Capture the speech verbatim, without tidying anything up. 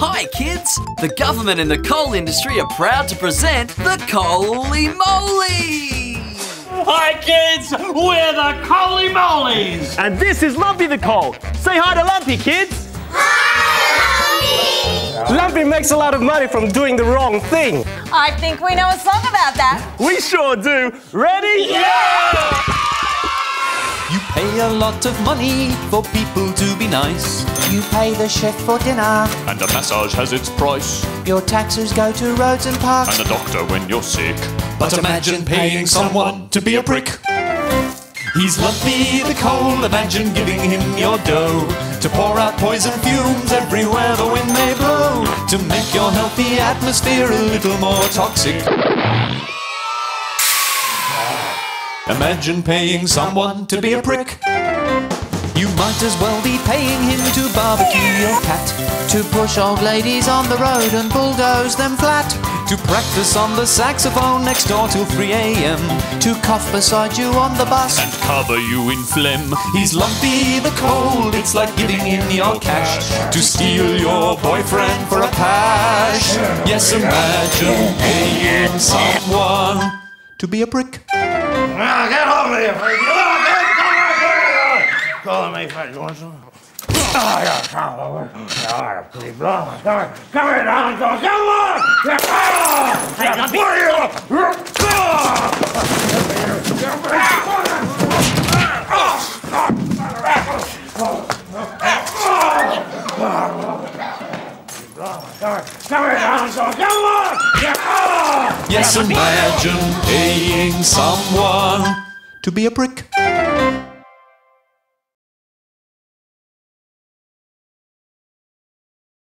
Hi kids! The government and the coal industry are proud to present the Coaly Moleys! Hi kids! We're the Coaly Moleys! And this is Lumpy the Coal! Say hi to Lumpy, kids! Hi, Lumpy! Lumpy makes a lot of money from doing the wrong thing. I think we know a song about that. We sure do. Ready? Yeah! You pay a lot of money for people to be nice. You pay the chef for dinner, and a massage has its price. Your taxes go to roads and parks, and a doctor when you're sick. But, but imagine paying someone to be a prick. He's Lumpy the Coal, imagine giving him your dough, to pour out poison fumes everywhere the wind may blow, to make your healthy atmosphere a little more toxic. Imagine paying someone to be a prick. You might as well be paying him to barbecue your cat, to push old ladies on the road and bulldoze them flat, to practice on the saxophone next door till three A M, to cough beside you on the bus and cover you in phlegm. He's Lumpy the Coal, it's like giving him your cash, to steal your boyfriend for a pash. Yes, imagine paying someone to be a prick. Now get off me, you freak! Get off me, freak! You want some? Oh, yeah, come over. Yeah, please, blow. Come here, come here, down, come on! Get off! Hey, don't be... Come here, down, come on! Get off! Yes, imagine paying someone to be a prick.